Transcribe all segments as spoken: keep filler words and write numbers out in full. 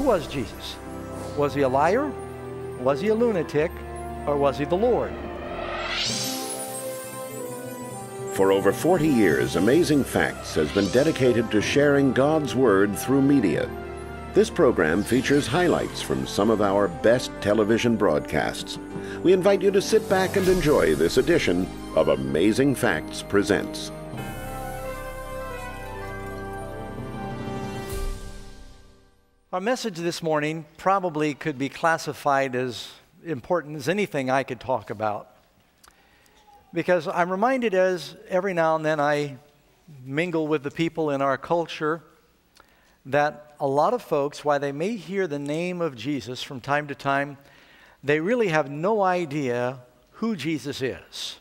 Who was Jesus? Was he a liar? Was he a lunatic? Or was he the Lord? For over forty years, Amazing Facts has been dedicated to sharing God's Word through media. This program features highlights from some of our best television broadcasts. We invite you to sit back and enjoy this edition of Amazing Facts Presents. Our message this morning probably could be classified as important as anything I could talk about, because I'm reminded, as every now and then I mingle with the people in our culture, that a lot of folks, while they may hear the name of Jesus from time to time, they really have no idea who Jesus is.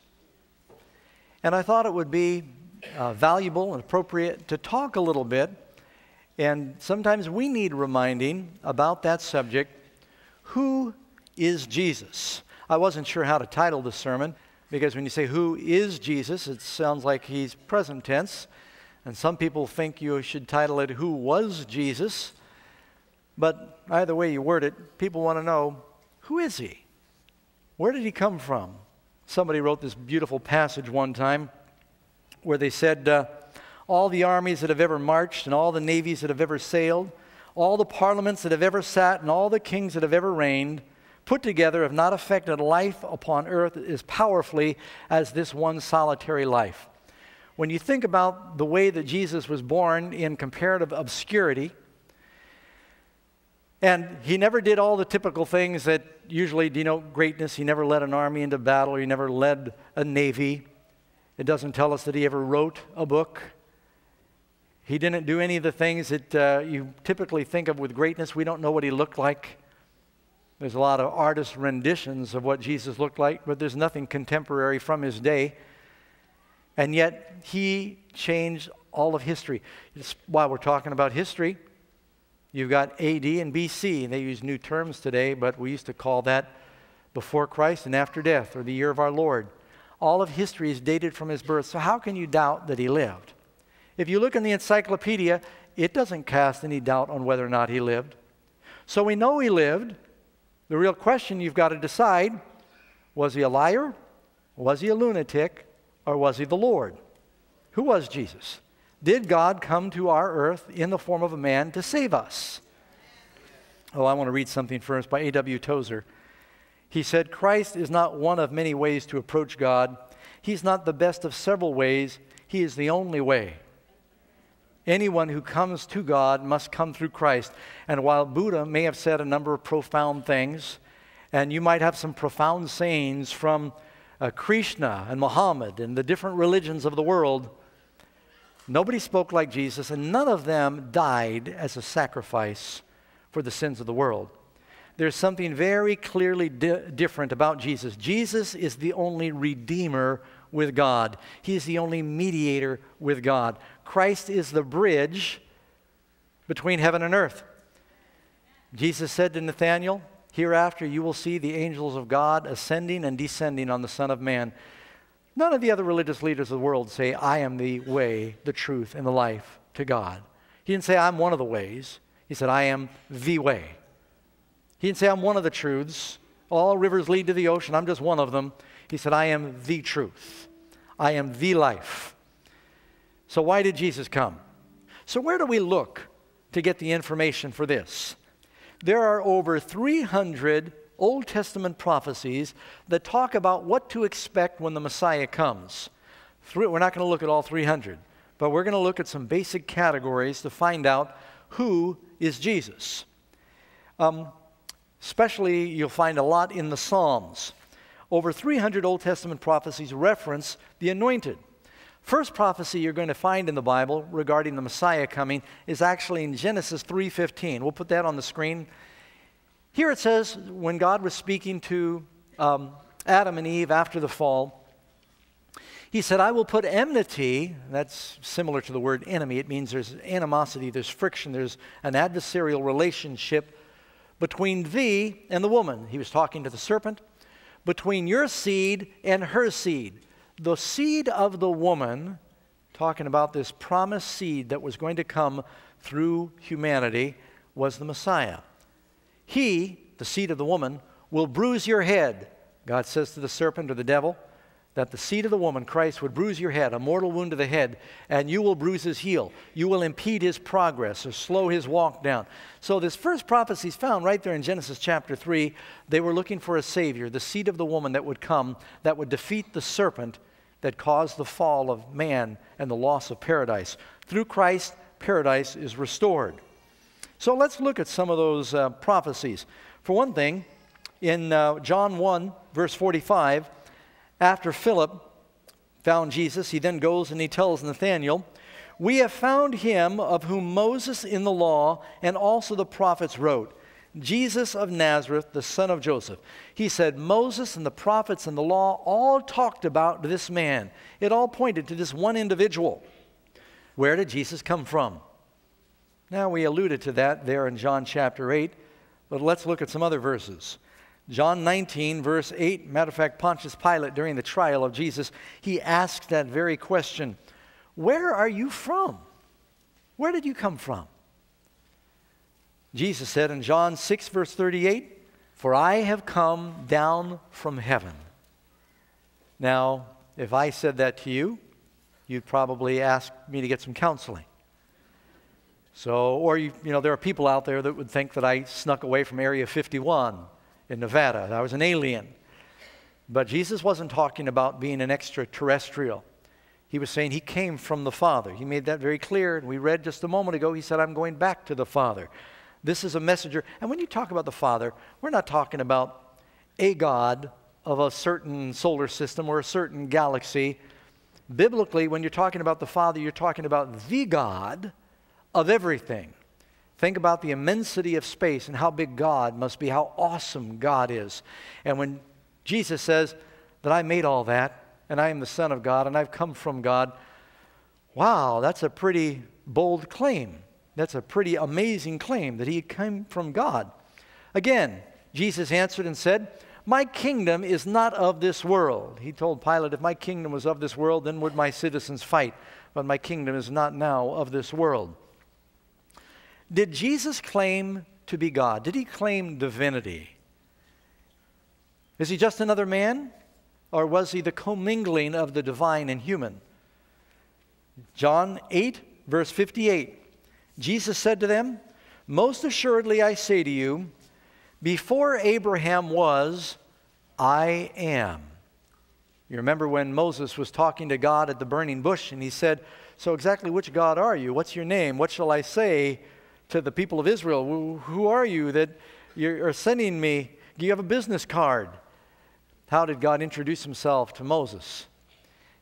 And I thought it would be uh, valuable and appropriate to talk a little bit, and sometimes we need reminding about that subject: who is Jesus? I wasn't sure how to title the sermon, because when you say who is Jesus, it sounds like he's present tense, and some people think you should title it who was Jesus, but either way you word it, people want to know, who is he? Where did he come from? Somebody wrote this beautiful passage one time where they said, uh, all the armies that have ever marched and all the navies that have ever sailed, all the parliaments that have ever sat and all the kings that have ever reigned, put together have not affected life upon earth as powerfully as this one solitary life. When you think about the way that Jesus was born in comparative obscurity, and he never did all the typical things that usually denote greatness. He never led an army into battle. He never led a navy. It doesn't tell us that he ever wrote a book. He didn't do any of the things that uh, you typically think of with greatness. We don't know what he looked like. There's a lot of artist renditions of what Jesus looked like, but there's nothing contemporary from his day. And yet, he changed all of history. It's, while we're talking about history, you've got A D and B C, and they use new terms today, but we used to call that before Christ and after death, or the year of our Lord. All of history is dated from his birth, so how can you doubt that he lived? If you look in the encyclopedia, it doesn't cast any doubt on whether or not he lived. So we know he lived. The real question you've got to decide, was he a liar? Was he a lunatic? Or was he the Lord? Who was Jesus? Did God come to our earth in the form of a man to save us? Oh, I want to read something first by A W Tozer. He said, Christ is not one of many ways to approach God. He's not the best of several ways. He is the only way. Anyone who comes to God must come through Christ. And while Buddha may have said a number of profound things, and you might have some profound sayings from uh, Krishna and Muhammad and the different religions of the world, nobody spoke like Jesus, and none of them died as a sacrifice for the sins of the world. There's something very clearly di- different about Jesus. Jesus is the only Redeemer with God. He is the only mediator with God. Christ is the bridge between heaven and earth. Jesus said to Nathaniel, hereafter you will see the angels of God ascending and descending on the Son of Man. None of the other religious leaders of the world say, I am the way, the truth, and the life to God. He didn't say, I'm one of the ways. He said, I am the way. He didn't say, I'm one of the truths. All rivers lead to the ocean. I'm just one of them. He said, I am the truth. I am the life. So why did Jesus come? So where do we look to get the information for this? There are over three hundred Old Testament prophecies that talk about what to expect when the Messiah comes. We're not going to look at all three hundred, but we're going to look at some basic categories to find out who is Jesus. Um, especially, you'll find a lot in the Psalms. Over three hundred Old Testament prophecies reference the anointed. First prophecy you're going to find in the Bible regarding the Messiah coming is actually in Genesis three fifteen. We'll put that on the screen. Here it says, when God was speaking to um, Adam and Eve after the fall, he said, I will put enmity, that's similar to the word enemy. It means there's animosity, there's friction, there's an adversarial relationship between thee and the woman. He was talking to the serpent. Between your seed and her seed. The seed of the woman, talking about this promised seed that was going to come through humanity, was the Messiah. He, the seed of the woman, will bruise your head. God says to the serpent or the devil that the seed of the woman, Christ, would bruise your head, a mortal wound to the head, and you will bruise his heel. You will impede his progress or slow his walk down. So this first prophecy is found right there in Genesis chapter three. They were looking for a Savior, the seed of the woman that would come, that would defeat the serpent that caused the fall of man and the loss of paradise. Through Christ, paradise is restored. So let's look at some of those uh, prophecies. For one thing, in uh, John one, verse forty-five, after Philip found Jesus, he then goes and he tells Nathaniel, "We have found him of whom Moses in the law and also the prophets wrote, Jesus of Nazareth, the son of Joseph." He said, Moses and the prophets and the law all talked about this man. It all pointed to this one individual. Where did Jesus come from? Now, we alluded to that there in John chapter eight, but let's look at some other verses. John nineteen, verse eight, matter of fact, Pontius Pilate, during the trial of Jesus, he asked that very question, "Where are you from? Where did you come from?" Jesus said in John six, verse thirty-eight, "For I have come down from heaven." Now, if I said that to you, you'd probably ask me to get some counseling. So, or, you, you know, there are people out there that would think that I snuck away from Area fifty-one. In Nevada. I was an alien. But Jesus wasn't talking about being an extraterrestrial. He was saying he came from the Father. He made that very clear. And we read just a moment ago, he said, "I'm going back to the Father." This is a messenger. And when you talk about the Father, we're not talking about a God of a certain solar system or a certain galaxy. Biblically, when you're talking about the Father, you're talking about the God of everything. Think about the immensity of space and how big God must be, how awesome God is. And when Jesus says that I made all that, and I am the Son of God, and I've come from God, wow, that's a pretty bold claim. That's a pretty amazing claim that he came from God. Again, Jesus answered and said, "My kingdom is not of this world." He told Pilate, "If my kingdom was of this world, then would my citizens fight. But my kingdom is not now of this world." Did Jesus claim to be God? Did he claim divinity? Is he just another man? Or was he the commingling of the divine and human? John eight, verse fifty-eight. Jesus said to them, "Most assuredly I say to you, before Abraham was, I am." You remember when Moses was talking to God at the burning bush, and he said, "So exactly which God are you? What's your name? What shall I say to the people of Israel? Who are you that you're sending me? Do you have a business card?" How did God introduce himself to Moses? He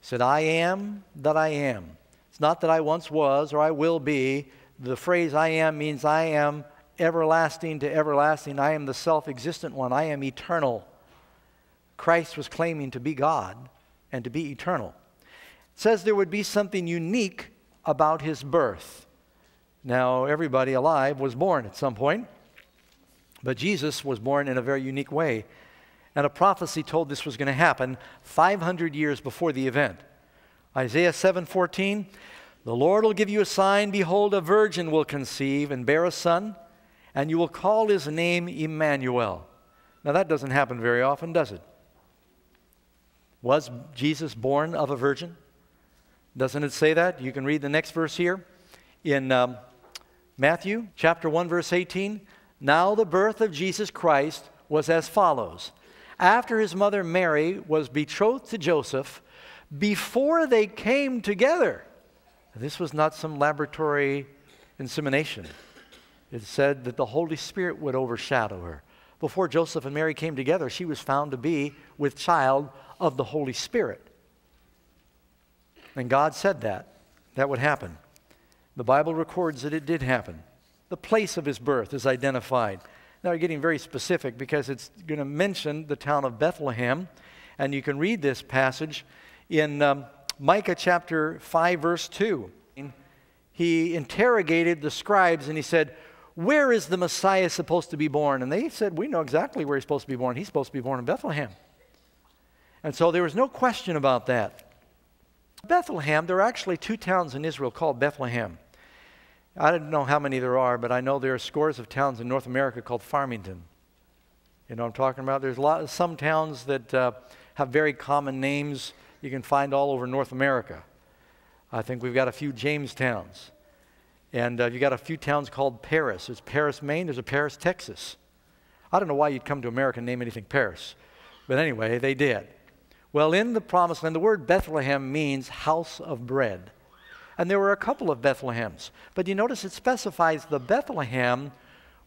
said, "I am that I am." It's not that I once was or I will be. The phrase "I am" means I am everlasting to everlasting. I am the self-existent one. I am eternal. Christ was claiming to be God and to be eternal. It says there would be something unique about his birth. Now, everybody alive was born at some point, but Jesus was born in a very unique way. And a prophecy told this was going to happen five hundred years before the event. Isaiah seven fourteen, "The Lord will give you a sign. Behold, a virgin will conceive and bear a son, and you will call his name Emmanuel." Now, that doesn't happen very often, does it? Was Jesus born of a virgin? Doesn't it say that? You can read the next verse here. In um, Matthew chapter one, verse eighteen, "Now the birth of Jesus Christ was as follows. After his mother Mary was betrothed to Joseph, before they came together." This was not some laboratory insemination. It said that the Holy Spirit would overshadow her. Before Joseph and Mary came together, she was found to be with child of the Holy Spirit. And God said that. That would happen. The Bible records that it did happen. The place of his birth is identified. Now you're getting very specific because it's going to mention the town of Bethlehem. And you can read this passage in um, Micah chapter five, verse two. He interrogated the scribes and he said, "Where is the Messiah supposed to be born?" And they said, "We know exactly where he's supposed to be born. He's supposed to be born in Bethlehem." And so there was no question about that. Bethlehem, there are actually two towns in Israel called Bethlehem. I don't know how many there are, but I know there are scores of towns in North America called Farmington. You know what I'm talking about? There's a lot, some towns that uh, have very common names you can find all over North America. I think we've got a few Jamestowns. And uh, you've got a few towns called Paris. There's Paris, Maine. There's a Paris, Texas. I don't know why you'd come to America and name anything Paris. But anyway, they did. Well, in the Promised Land, the word Bethlehem means house of bread. And there were a couple of Bethlehems. But you notice it specifies the Bethlehem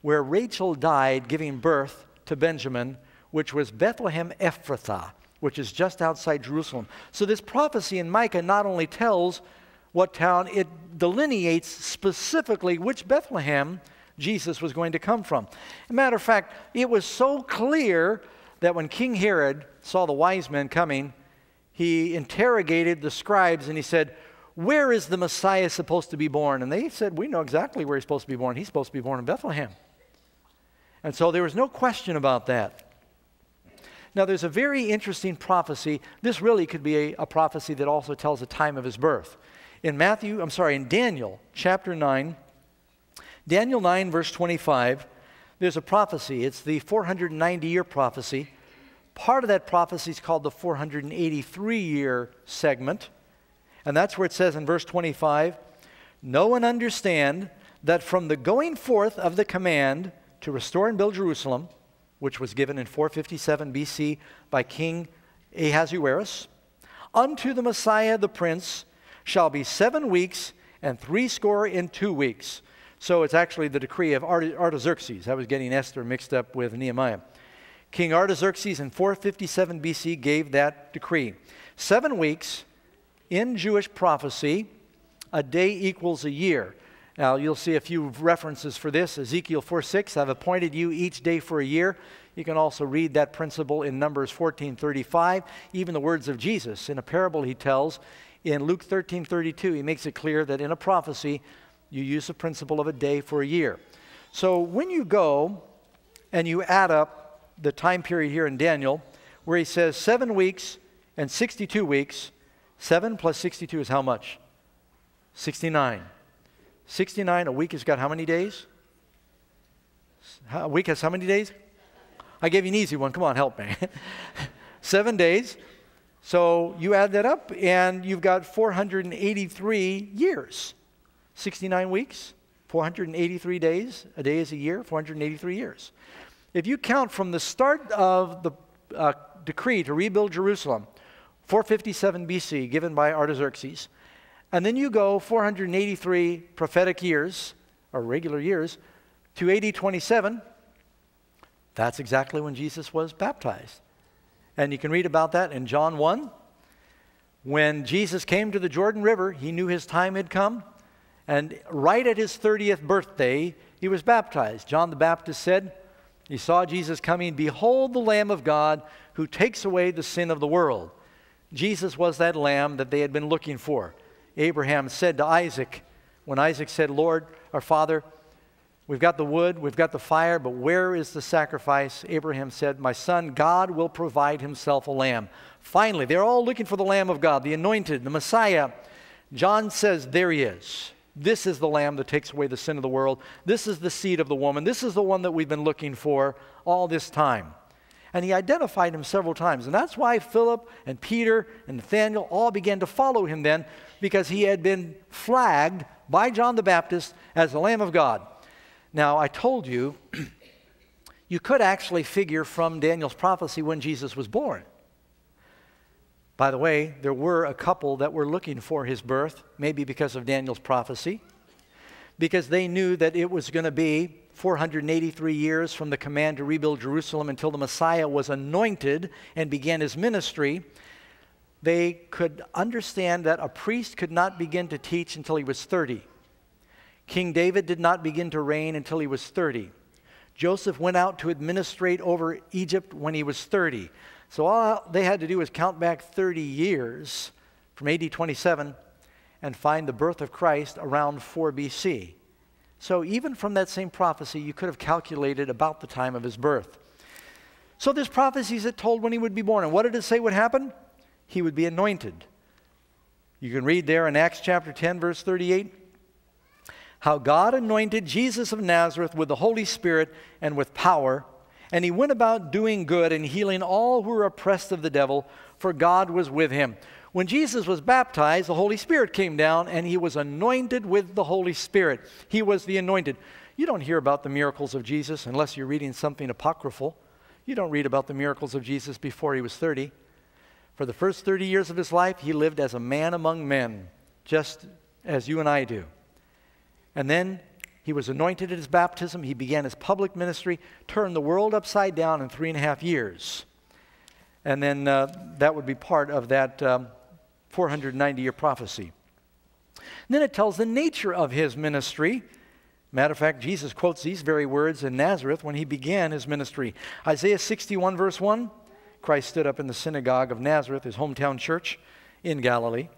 where Rachel died giving birth to Benjamin, which was Bethlehem Ephrathah, which is just outside Jerusalem. So this prophecy in Micah not only tells what town, it delineates specifically which Bethlehem Jesus was going to come from. As a matter of fact, it was so clear that when King Herod saw the wise men coming, he interrogated the scribes and he said, "Where is the Messiah supposed to be born?" And they said, "We know exactly where he's supposed to be born. He's supposed to be born in Bethlehem." And so there was no question about that. Now there's a very interesting prophecy. This really could be a, a prophecy that also tells the time of his birth. In Matthew, I'm sorry, in Daniel chapter nine, Daniel nine verse twenty-five, there's a prophecy. It's the four hundred ninety year prophecy. Part of that prophecy is called the four hundred eighty-three year segment. And that's where it says in verse twenty-five, "Know and understand that from the going forth of the command to restore and build Jerusalem," which was given in four fifty-seven B C by King Ahasuerus, "unto the Messiah the Prince shall be seven weeks and threescore in two weeks." So it's actually the decree of Artaxerxes. I was getting Esther mixed up with Nehemiah. King Artaxerxes in four fifty-seven B C gave that decree. Seven weeks. In Jewish prophecy, a day equals a year. Now, you'll see a few references for this. Ezekiel four six, "I've appointed you each day for a year." You can also read that principle in Numbers fourteen thirty-five, even the words of Jesus. In a parable he tells, in Luke thirteen thirty-two, he makes it clear that in a prophecy, you use the principle of a day for a year. So when you go and you add up the time period here in Daniel, where he says seven weeks and sixty-two weeks, seven plus sixty-two is how much? sixty-nine. sixty-nine, a week has got how many days? A week has how many days? I gave you an easy one. Come on, help me. Seven days. So you add that up, and you've got four hundred eighty-three years. sixty-nine weeks, four hundred eighty-three days. A day is a year, four hundred eighty-three years. If you count from the start of the uh, decree to rebuild Jerusalem, four fifty-seven B C, given by Artaxerxes. And then you go four hundred eighty-three prophetic years, or regular years, to A D twenty-seven. That's exactly when Jesus was baptized. And you can read about that in John one. When Jesus came to the Jordan River, he knew his time had come. And right at his thirtieth birthday, he was baptized. John the Baptist said, he saw Jesus coming, "Behold the Lamb of God who takes away the sin of the world." Jesus was that lamb that they had been looking for. Abraham said to Isaac, when Isaac said, "Lord, our Father, we've got the wood, we've got the fire, but where is the sacrifice?" Abraham said, "My son, God will provide himself a lamb." Finally, they're all looking for the Lamb of God, the anointed, the Messiah. John says, there he is. This is the lamb that takes away the sin of the world. This is the seed of the woman. This is the one that we've been looking for all this time. And he identified him several times. And that's why Philip and Peter and Nathaniel all began to follow him then, because he had been flagged by John the Baptist as the Lamb of God. Now, I told you, you could actually figure from Daniel's prophecy when Jesus was born. By the way, there were a couple that were looking for his birth, maybe because of Daniel's prophecy, because they knew that it was going to be four hundred eighty-three years from the command to rebuild Jerusalem until the Messiah was anointed and began his ministry. They could understand that a priest could not begin to teach until he was thirty. King David did not begin to reign until he was thirty. Joseph went out to administrate over Egypt when he was thirty. So all they had to do was count back thirty years from A D twenty-seven and find the birth of Christ around four B C. So even from that same prophecy, you could have calculated about the time of his birth. So there's prophecies that told when he would be born. And what did it say would happen? He would be anointed. You can read there in Acts chapter ten, verse thirty-eight. how God anointed Jesus of Nazareth with the Holy Spirit and with power, and he went about doing good and healing all who were oppressed of the devil, for God was with him. When Jesus was baptized, the Holy Spirit came down, and he was anointed with the Holy Spirit. He was the anointed. You don't hear about the miracles of Jesus unless you're reading something apocryphal. You don't read about the miracles of Jesus before he was thirty. For the first thirty years of his life, he lived as a man among men, just as you and I do. And then he was anointed at his baptism. He began his public ministry, turned the world upside down in three and a half years. And then uh, that would be part of that um, four hundred ninety year prophecy. And then it tells the nature of his ministry. Matter of fact, Jesus quotes these very words in Nazareth when he began his ministry. Isaiah sixty-one verse one, Christ stood up in the synagogue of Nazareth, his hometown church in Galilee.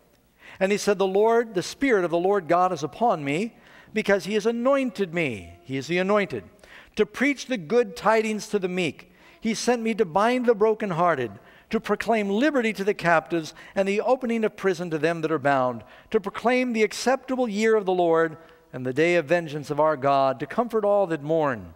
And he said, "The Lord, the Spirit of the Lord God is upon me, because he has anointed me," he is the anointed, "to preach the good tidings to the meek. He sent me to bind the brokenhearted, to proclaim liberty to the captives, and the opening of prison to them that are bound, to proclaim the acceptable year of the Lord, and the day of vengeance of our God, to comfort all that mourn."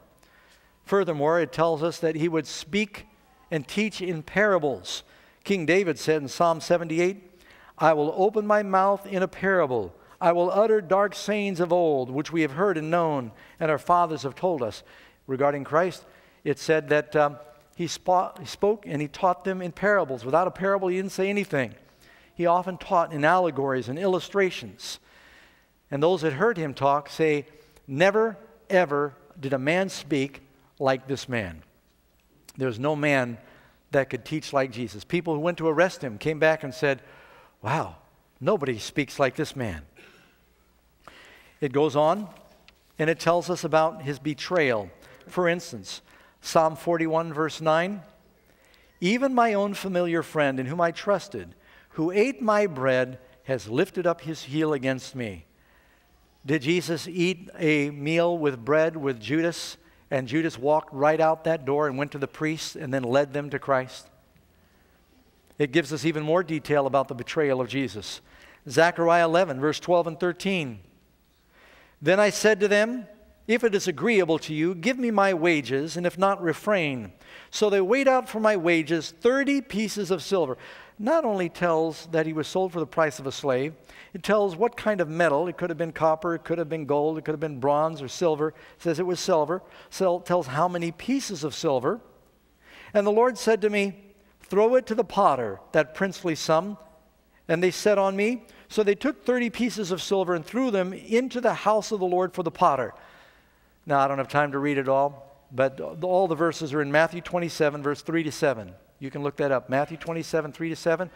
Furthermore, it tells us that he would speak and teach in parables. King David said in Psalm seventy-eight, "I will open my mouth in a parable. I will utter dark sayings of old, which we have heard and known, and our fathers have told us." Regarding Christ, it said that um, he, spot, he spoke and he taught them in parables. Without a parable, he didn't say anything. He often taught in allegories and illustrations. And those that heard him talk say, "Never, ever did a man speak like this man." There's no man that could teach like Jesus. People who went to arrest him came back and said, "Wow, nobody speaks like this man." It goes on, and it tells us about his betrayal. For instance, Psalm forty-one verse nine, "Even my own familiar friend in whom I trusted, who ate my bread, has lifted up his heel against me." Did Jesus eat a meal with bread with Judas, and Judas walked right out that door and went to the priests and then led them to Christ? It gives us even more detail about the betrayal of Jesus. Zechariah eleven verse twelve and thirteen, "Then I said to them, 'If it is agreeable to you, give me my wages, and if not, refrain.' So they weighed out for my wages thirty pieces of silver. Not only tells that he was sold for the price of a slave, it tells what kind of metal. It could have been copper, it could have been gold, it could have been bronze or silver. It says it was silver. So it tells how many pieces of silver. "And the Lord said to me, 'Throw it to the potter, that princely sum.' And they said on me, so they took thirty pieces of silver and threw them into the house of the Lord for the potter." Now, I don't have time to read it all, but all the verses are in Matthew twenty-seven, verse three to seven. You can look that up. Matthew twenty-seven, three to seven.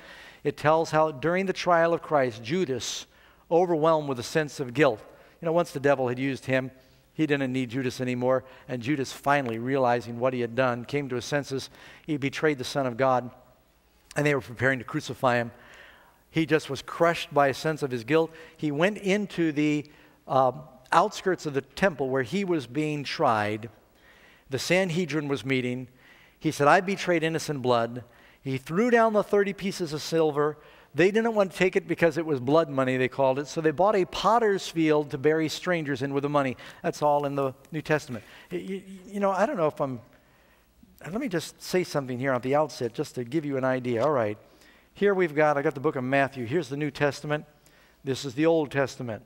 It tells how during the trial of Christ, Judas, overwhelmed with a sense of guilt. You know, once the devil had used him, he didn't need Judas anymore. And Judas, finally realizing what he had done, came to his senses. He betrayed the Son of God, and they were preparing to crucify him. He just was crushed by a sense of his guilt. He went into the uh, outskirts of the temple where he was being tried. The Sanhedrin was meeting. He said, "I betrayed innocent blood." He threw down the thirty pieces of silver. They didn't want to take it because it was blood money, they called it. So they bought a potter's field to bury strangers in with the money. That's all in the New Testament. You, you know, I don't know if I'm... Let me just say something here at the outset just to give you an idea. All right. Here we've got, I got the book of Matthew. Here's the New Testament. This is the Old Testament.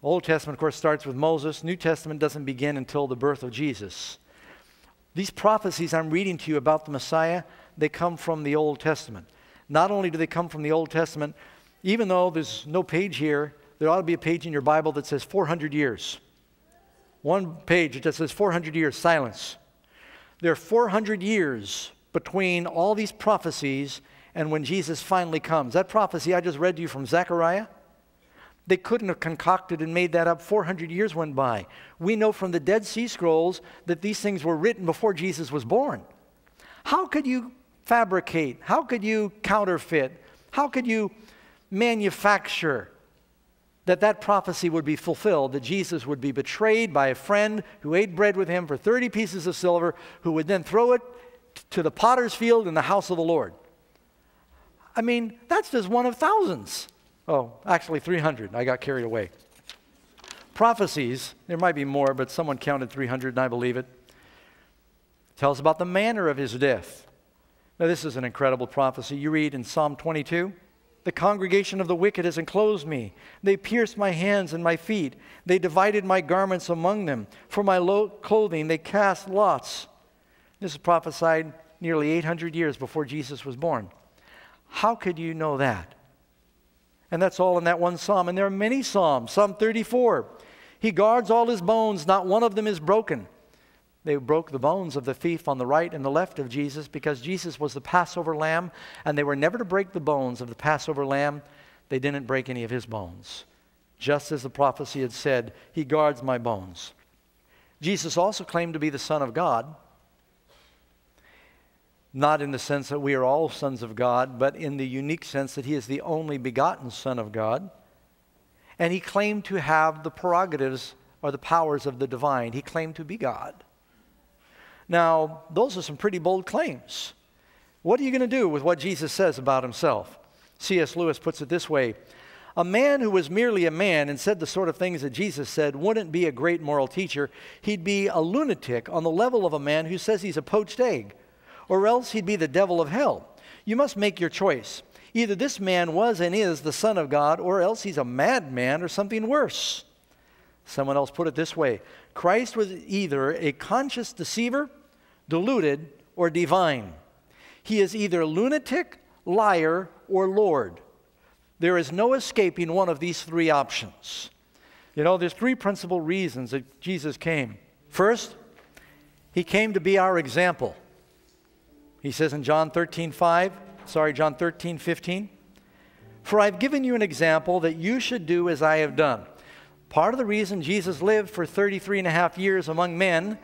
Old Testament, of course, starts with Moses. New Testament doesn't begin until the birth of Jesus. These prophecies I'm reading to you about the Messiah, they come from the Old Testament. Not only do they come from the Old Testament, even though there's no page here, there ought to be a page in your Bible that says four hundred years. One page that says four hundred years, silence. There are four hundred years between all these prophecies and when Jesus finally comes. That prophecy I just read to you from Zechariah, they couldn't have concocted and made that up. four hundred years went by. We know from the Dead Sea Scrolls that these things were written before Jesus was born. How could you fabricate? How could you counterfeit? How could you manufacture that that prophecy would be fulfilled, that Jesus would be betrayed by a friend who ate bread with him for thirty pieces of silver, who would then throw it to the potter's field in the house of the Lord? I mean, that's just one of thousands. Oh, actually three hundred. I got carried away. prophecies, there might be more, but someone counted three hundred, and I believe it, tells about the manner of his death. Now, this is an incredible prophecy. You read in Psalm twenty-two, "The congregation of the wicked has enclosed me. They pierced my hands and my feet. They divided my garments among them. For my clothing they cast lots." This is prophesied nearly eight hundred years before Jesus was born. How could you know that? And that's all in that one psalm. And there are many psalms. Psalm thirty-four. "He guards all his bones. Not one of them is broken." They broke the bones of the thief on the right and the left of Jesus because Jesus was the Passover lamb, and they were never to break the bones of the Passover lamb. They didn't break any of his bones. Just as the prophecy had said, "He guards my bones." Jesus also claimed to be the Son of God, not in the sense that we are all sons of God, but in the unique sense that he is the only begotten Son of God. And he claimed to have the prerogatives or the powers of the divine. He claimed to be God. Now, those are some pretty bold claims. What are you going to do with what Jesus says about himself? C S Lewis puts it this way: "A man who was merely a man and said the sort of things that Jesus said wouldn't be a great moral teacher. He'd be a lunatic on the level of a man who says he's a poached egg, or else he'd be the devil of hell. You must make your choice. Either this man was and is the Son of God, or else he's a madman or something worse." Someone else put it this way: "Christ was either a conscious deceiver, deluded, or divine. He is either lunatic, liar, or Lord. There is no escaping one of these three options." You know, there's three principal reasons that Jesus came. First, he came to be our example. He says in John thirteen, five, sorry, John thirteen, fifteen, "For I've given you an example that you should do as I have done." Part of the reason Jesus lived for thirty-three and a half years among men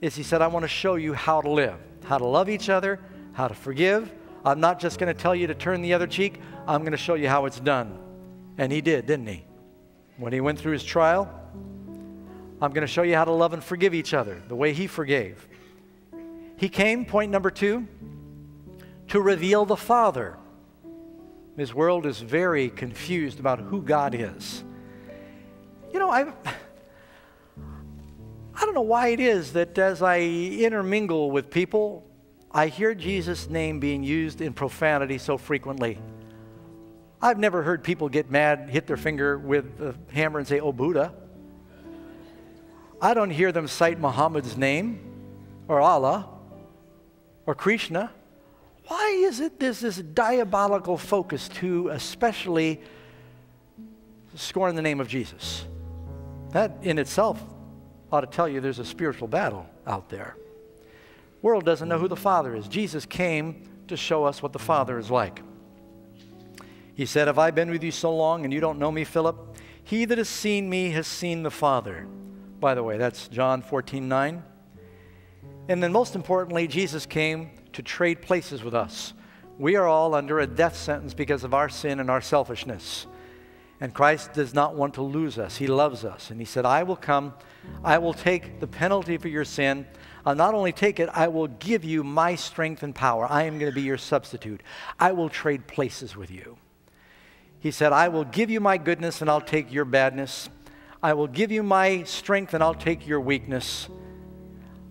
is he said, "I want to show you how to live, how to love each other, how to forgive. I'm not just going to tell you to turn the other cheek. I'm going to show you how it's done." And he did, didn't he? When he went through his trial, "I'm going to show you how to love and forgive each other," the way he forgave. He came, point number two, to reveal the Father. This world is very confused about who God is. You know, I I don't know why it is that as I intermingle with people, I hear Jesus' name being used in profanity so frequently. I've never heard people get mad, hit their finger with a hammer and say, "Oh, Buddha." I don't hear them cite Muhammad's name or Allah or Krishna. Why is it there's this diabolical focus to especially scorn the name of Jesus? That in itself ought to tell you there's a spiritual battle out there. The world doesn't know who the Father is. Jesus came to show us what the Father is like. He said, "Have I been with you so long and you don't know me, Philip? He that has seen me has seen the Father." By the way, that's John fourteen, nine. And then most importantly, Jesus came to trade places with us. We are all under a death sentence because of our sin and our selfishness. And Christ does not want to lose us. He loves us. And he said, "I will come. I will take the penalty for your sin. I'll not only take it, I will give you my strength and power. I am going to be your substitute. I will trade places with you." He said, "I will give you my goodness and I'll take your badness. I will give you my strength and I'll take your weakness.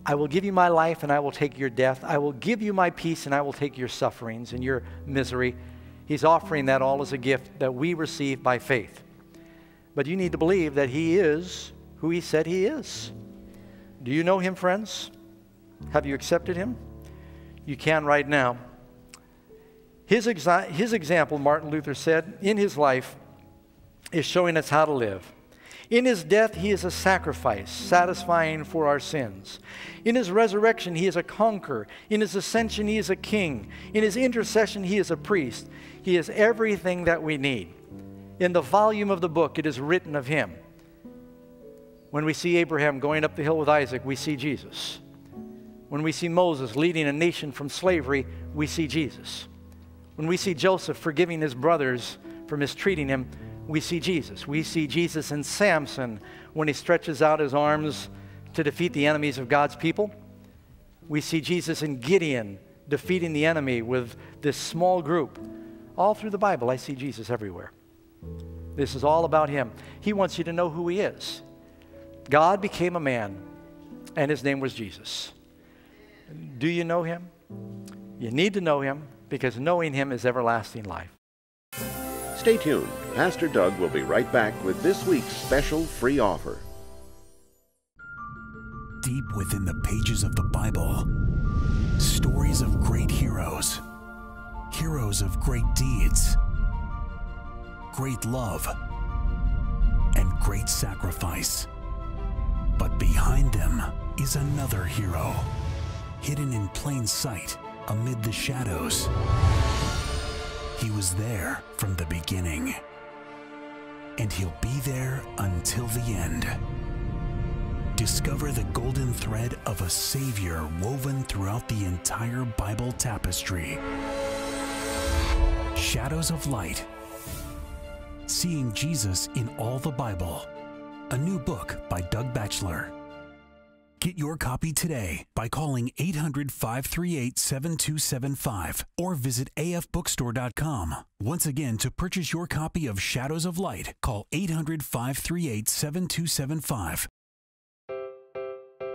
I will give you my life and I will take your death. I will give you my peace and I will take your sufferings and your misery." He's offering that all as a gift that we receive by faith. But you need to believe that he is who he said he is. Do you know him, friends? Have you accepted him? You can right now. His, exa his example, Martin Luther said, in his life is showing us how to live. In his death, he is a sacrifice, satisfying for our sins. In his resurrection, he is a conqueror. In his ascension, he is a king. In his intercession, he is a priest. He is everything that we need. In the volume of the book, it is written of him. When we see Abraham going up the hill with Isaac, we see Jesus. When we see Moses leading a nation from slavery, we see Jesus. When we see Joseph forgiving his brothers for mistreating him, we see Jesus. We see Jesus in Samson when he stretches out his arms to defeat the enemies of God's people. We see Jesus in Gideon defeating the enemy with this small group. All through the Bible, I see Jesus everywhere. This is all about him. He wants you to know who he is. God became a man, and his name was Jesus. Do you know him? You need to know him, because knowing him is everlasting life. Stay tuned. Pastor Doug will be right back with this week's special free offer. Deep within the pages of the Bible, stories of great heroes, heroes of great deeds, great love, and great sacrifice. But behind them is another hero, hidden in plain sight amid the shadows. He was there from the beginning, and he'll be there until the end. Discover the golden thread of a savior woven throughout the entire Bible tapestry. Shadows of Light. Seeing Jesus in all the Bible. A new book by Doug Batchelor. Get your copy today by calling eight hundred, five three eight, seven two seven five or visit a f bookstore dot com. Once again, to purchase your copy of Shadows of Light, call eight hundred, five three eight, seven two seven five.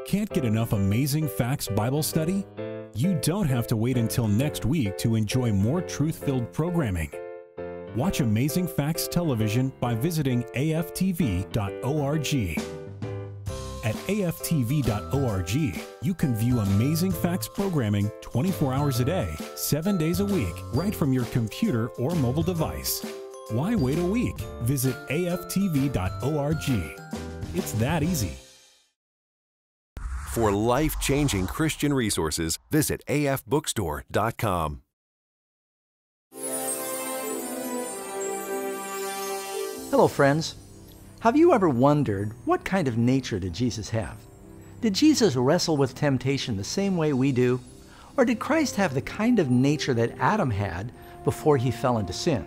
Can't get enough Amazing Facts Bible study? You don't have to wait until next week to enjoy more truth-filled programming. Watch Amazing Facts Television by visiting a f t v dot org. At a f t v dot org, you can view Amazing Facts programming twenty-four hours a day, seven days a week, right from your computer or mobile device. Why wait a week? Visit a f t v dot org. It's that easy. For life-changing Christian resources, visit a f bookstore dot com. Hello, friends. Have you ever wondered what kind of nature did Jesus have? Did Jesus wrestle with temptation the same way we do? Or did Christ have the kind of nature that Adam had before he fell into sin?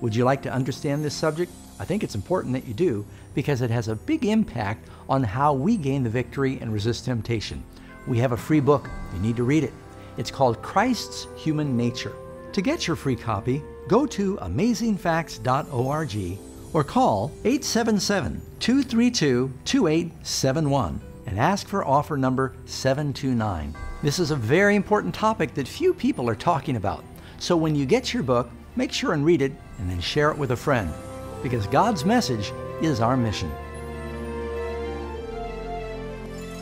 Would you like to understand this subject? I think it's important that you do, because it has a big impact on how we gain the victory and resist temptation. We have a free book. You need to read it. It's called Christ's Human Nature. To get your free copy, go to amazing facts dot org or call eight seven seven, two three two, two eight seven one and ask for offer number seven two nine. This is a very important topic that few people are talking about. So when you get your book, make sure and read it, and then share it with a friend, because God's message is our mission.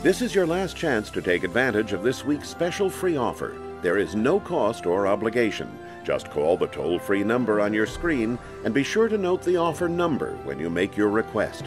This is your last chance to take advantage of this week's special free offer. There is no cost or obligation. Just call the toll-free number on your screen, and be sure to note the offer number when you make your request.